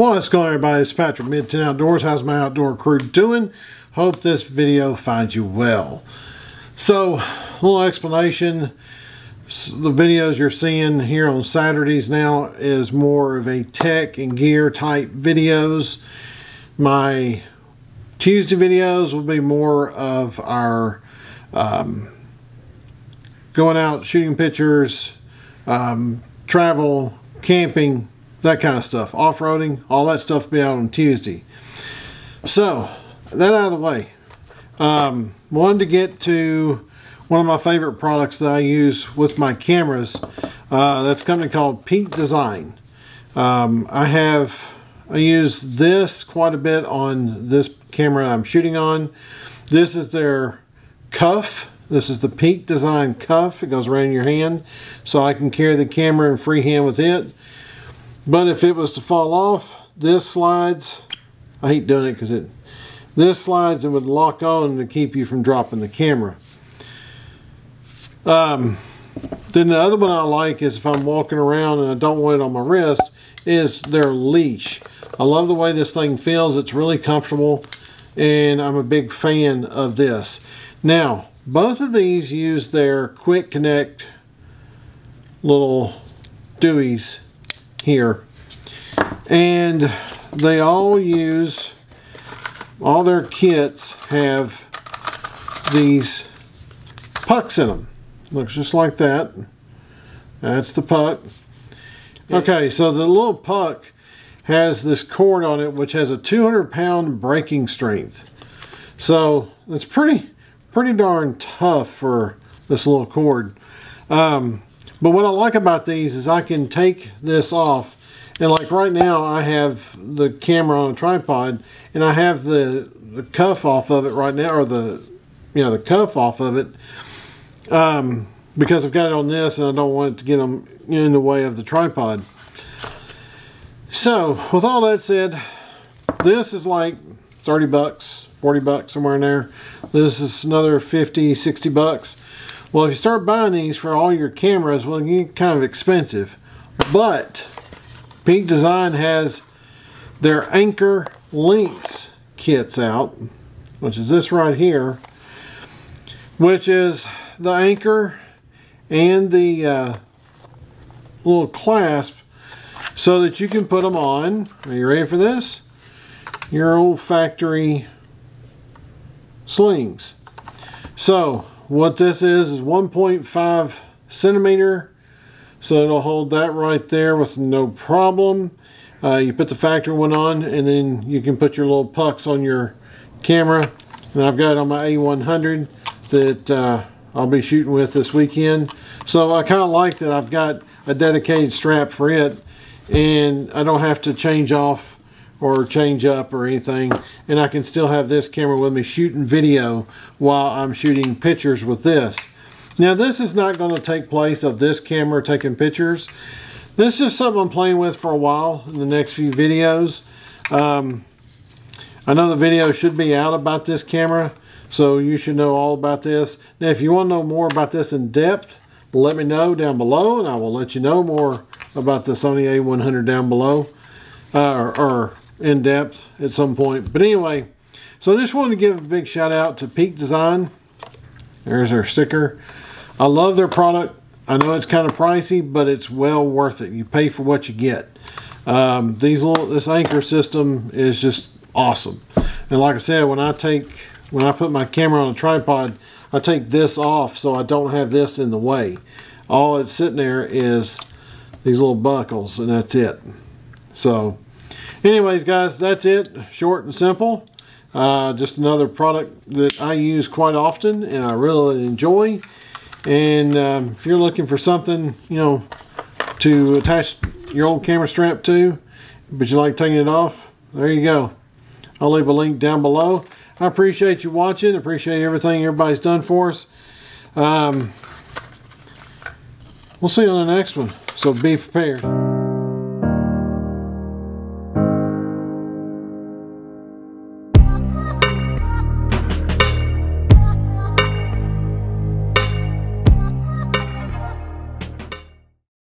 What's going on, everybody? It's Patrick, Mid TN Outdoors. How's my outdoor crew doing? Hope this video finds you well. So, a little explanation. The videos you're seeing here on Saturdays now is more of a tech and gear type videos. My Tuesday videos will be more of our going out, shooting pictures, travel, camping, that kind of stuff, off-roading, all that stuff will be out on Tuesday. So, that out of the way. Wanted to get to one of my favorite products that I use with my cameras. That's a company called Peak Design. I use this quite a bit on this camera I'm shooting on. This is their cuff. This is the Peak Design cuff. It goes around your hand, so I can carry the camera in free hand with it. But if it was to fall off, this slides. I hate doing it because this slides and would lock on to keep you from dropping the camera. Then the other one I like is if I'm walking around and I don't want it on my wrist is their leash. I love the way this thing feels. It's really comfortable, and I'm a big fan of this. Now, both of these use their quick connect little dewies here, and they all use, all their kits have these pucks in them. Looks just like that. That's the puck. Okay, so the little puck has this cord on it which has a 200-pound breaking strength. So it's pretty darn tough for this little cord. But what I like about these is I can take this off, and like right now I have the camera on a tripod and I have the cuff off of it right now, or the cuff off of it, because I've got it on this and I don't want it to get them in the way of the tripod. So with all that said, this is like 30 bucks, 40 bucks, somewhere in there. This is another 50, 60 bucks. Well, if you start buying these for all your cameras, well, you get kind of expensive. But Peak Design has their Anchor Links kits out, which is this right here, which is the anchor and the little clasp so that you can put them on. Are you ready for this? Your old factory slings. So what this is 1.5 centimeter, so it'll hold that right there with no problem. You put the factory one on, and then you can put your little pucks on your camera. And I've got it on my A100 that I'll be shooting with this weekend. So I kind of like that I've got a dedicated strap for it, and I don't have to change off or change up or anything, and I can still have this camera with me shooting video while I'm shooting pictures with this. Now, this is not going to take place of this camera taking pictures. This is just something I'm playing with for a while in the next few videos. Another video should be out about this camera, so you should know all about this. Now, if you want to know more about this in depth, let me know down below, and I will let you know more about the Sony A100 down below, or in depth at some point. But anyway, so I just wanted to give a big shout out to Peak Design. There's their sticker. I love their product. I know it's kind of pricey, but it's well worth it. You pay for what you get. This anchor system is just awesome. And like I said, when I put my camera on a tripod, I take this off so I don't have this in the way. All it's sitting there is these little buckles, and that's it. So anyways, guys, that's it. Short and simple. Just another product that I use quite often and I really enjoy. And if you're looking for something, to attach your old camera strap to, but you like taking it off, there you go. I'll leave a link down below. I appreciate you watching. I appreciate everything everybody's done for us. We'll see you on the next one. So be prepared.